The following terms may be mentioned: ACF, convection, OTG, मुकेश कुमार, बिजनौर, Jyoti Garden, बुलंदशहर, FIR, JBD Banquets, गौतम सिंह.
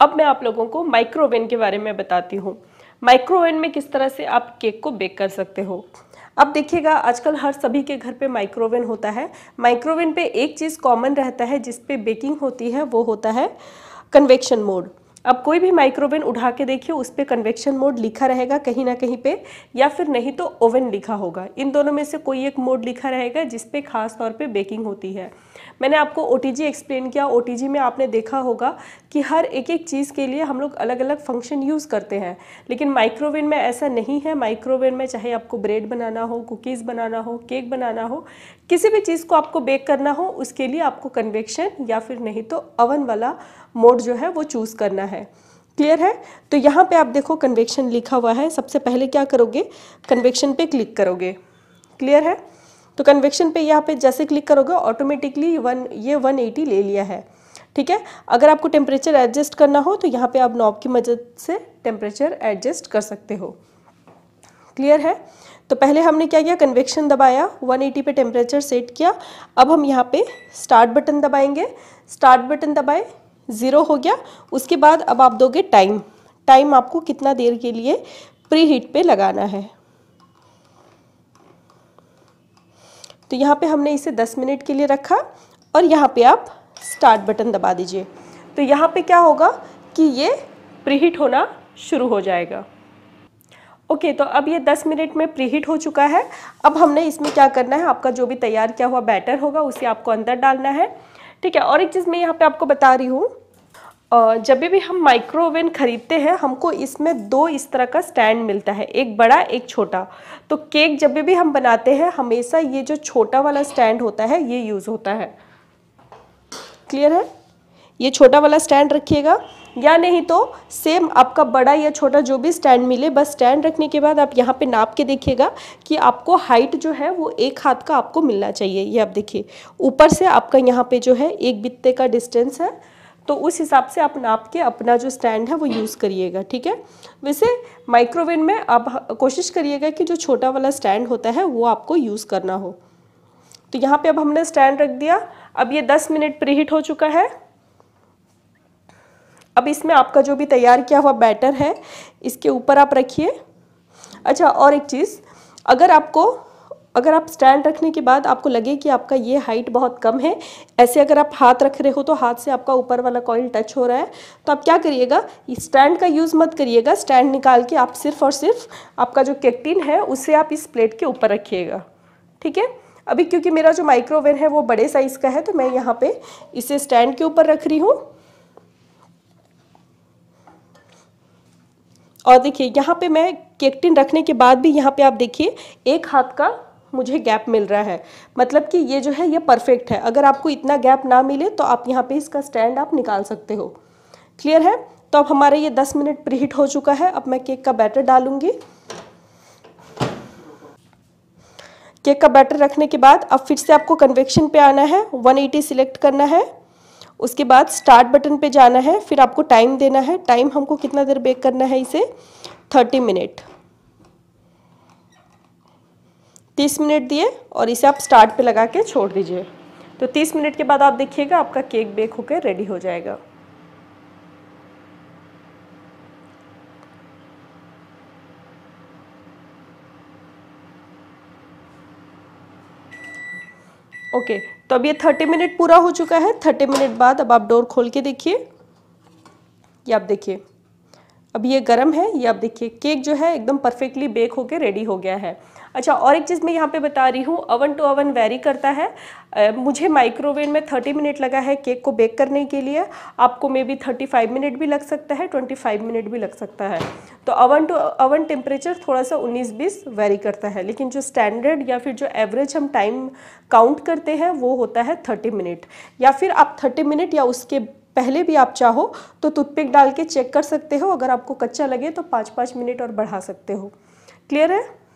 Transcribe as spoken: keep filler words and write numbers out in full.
अब मैं आप लोगों को माइक्रो ओवन के बारे में बताती हूँ। माइक्रो ओवन में किस तरह से आप केक को बेक कर सकते हो। अब देखिएगा आजकल हर सभी के घर पे माइक्रो ओवन होता है। माइक्रो ओवन पे एक चीज़ कॉमन रहता है जिस पे बेकिंग होती है, वो होता है कन्वेक्शन मोड। अब कोई भी माइक्रो ओवन उठा के देखिए, उस पर कन्वेक्शन मोड लिखा रहेगा कहीं ना कहीं पे, या फिर नहीं तो ओवन लिखा होगा। इन दोनों में से कोई एक मोड लिखा रहेगा जिस पे खास तौर पे बेकिंग होती है। मैंने आपको ओटीजी एक्सप्लेन किया। ओटीजी में आपने देखा होगा कि हर एक एक चीज़ के लिए हम लोग अलग अलग फंक्शन यूज़ करते हैं, लेकिन माइक्रोवेव में ऐसा नहीं है। माइक्रोवेव में चाहे आपको ब्रेड बनाना हो, कुकीज़ बनाना हो, केक बनाना हो, किसी भी चीज़ को आपको बेक करना हो, उसके लिए आपको कन्वेक्शन या फिर नहीं तो ओवन वाला मोड जो है वो चूज़ करना है। क्लियर है? तो यहाँ पे आप देखो कन्वेक्शन लिखा हुआ है। सबसे पहले क्या करोगे, कन्वेक्शन पे क्लिक करोगे। क्लियर है? तो कन्वेक्शन पे यहाँ पे जैसे क्लिक करोगे ऑटोमेटिकली वन ये वन एटी ले लिया है। ठीक है, अगर आपको टेम्परेचर एडजस्ट करना हो तो यहाँ पे आप नॉब की मदद से टेम्परेचर एडजस्ट कर सकते हो। क्लियर है? तो पहले हमने क्या किया, कन्वेक्शन दबाया, वन एटी पे टेम्परेचर सेट किया। अब हम यहाँ पे स्टार्ट बटन दबाएंगे। स्टार्ट बटन दबाए, ज़ीरो हो गया। उसके बाद अब आप दोगे टाइम। टाइम आपको कितना देर के लिए प्री हीट पे लगाना है। तो यहाँ पे हमने इसे दस मिनट के लिए रखा और यहाँ पे आप स्टार्ट बटन दबा दीजिए। तो यहाँ पे क्या होगा कि ये प्री हीट होना शुरू हो जाएगा। ओके, तो अब ये दस मिनट में प्री हीट हो चुका है। अब हमने इसमें क्या करना है, आपका जो भी तैयार किया हुआ बैटर होगा उसे आपको अंदर डालना है। ठीक है, और एक चीज़ मैं यहाँ पे आपको बता रही हूँ, जब भी हम माइक्रो ओवन ख़रीदते हैं हमको इसमें दो इस तरह का स्टैंड मिलता है, एक बड़ा एक छोटा। तो केक जब भी हम बनाते हैं हमेशा ये जो छोटा वाला स्टैंड होता है ये यूज़ होता है। क्लियर है? ये छोटा वाला स्टैंड रखिएगा, या नहीं तो सेम आपका बड़ा या छोटा जो भी स्टैंड मिले, बस स्टैंड रखने के बाद आप यहाँ पे नाप के देखिएगा कि आपको हाइट जो है वो एक हाथ का आपको मिलना चाहिए। ये आप देखिए ऊपर से आपका यहाँ पे जो है एक बित्ते का डिस्टेंस है, तो उस हिसाब से आप नाप के अपना जो स्टैंड है वो यूज़ करिएगा। ठीक है, वैसे माइक्रोवेव में आप कोशिश करिएगा कि जो छोटा वाला स्टैंड होता है वो आपको यूज़ करना हो। तो यहाँ पर अब हमने स्टैंड रख दिया। अब ये दस मिनट प्री हीट हो चुका है। अब इसमें आपका जो भी तैयार किया हुआ बैटर है इसके ऊपर आप रखिए। अच्छा, और एक चीज़, अगर आपको अगर आप स्टैंड रखने के बाद आपको लगे कि आपका ये हाइट बहुत कम है, ऐसे अगर आप हाथ रख रहे हो तो हाथ से आपका ऊपर वाला कॉइल टच हो रहा है, तो आप क्या करिएगा, स्टैंड का यूज़ मत करिएगा। स्टैंड निकाल के आप सिर्फ और सिर्फ आपका जो केक टिन है उसे आप इस प्लेट के ऊपर रखिएगा। ठीक है, अभी क्योंकि मेरा जो माइक्रो ओवन है वो बड़े साइज़ का है तो मैं यहाँ पर इसे स्टैंड के ऊपर रख रही हूँ। और देखिए यहाँ पे मैं केक टिन रखने के बाद भी यहाँ पे आप देखिए एक हाथ का मुझे गैप मिल रहा है, मतलब कि ये जो है ये परफेक्ट है। अगर आपको इतना गैप ना मिले तो आप यहाँ पे इसका स्टैंड आप निकाल सकते हो। क्लियर है? तो अब हमारा ये दस मिनट प्री हीट हो चुका है। अब मैं केक का बैटर डालूँगी। केक का बैटर रखने के बाद अब फिर से आपको कन्वेक्शन पे आना है, वन एटी सिलेक्ट करना है, उसके बाद स्टार्ट बटन पे जाना है, फिर आपको टाइम देना है। टाइम हमको कितना देर बेक करना है इसे, तीस मिनट। तीस मिनट दिए और इसे आप स्टार्ट पे लगा के छोड़ दीजिए। तो तीस मिनट के बाद आप देखिएगा आपका केक बेक होकर रेडी हो जाएगा। ओके okay, तो अब ये तीस मिनट पूरा हो चुका है। तीस मिनट बाद अब आप डोर खोल के देखिए, ये आप देखिए अब ये गर्म है। ये आप देखिए केक जो है एकदम परफेक्टली बेक होके रेडी हो गया है। अच्छा, और एक चीज़ मैं यहाँ पे बता रही हूँ, ओवन टू ओवन वेरी करता है। ए, मुझे माइक्रोवेव में तीस मिनट लगा है केक को बेक करने के लिए, आपको मे बी पैंतीस मिनट भी लग सकता है, पच्चीस मिनट भी लग सकता है। तो ओवन टू ओवन टेम्परेचर थोड़ा सा उन्नीस बीस वेरी करता है, लेकिन जो स्टैंडर्ड या फिर जो एवरेज हम टाइम काउंट करते हैं वो होता है तीस मिनट। या फिर आप तीस मिनट या उसके पहले भी आप चाहो तो टूथपिक डाल के चेक कर सकते हो, अगर आपको कच्चा लगे तो पाँच पाँच मिनट और बढ़ा सकते हो। क्लियर है?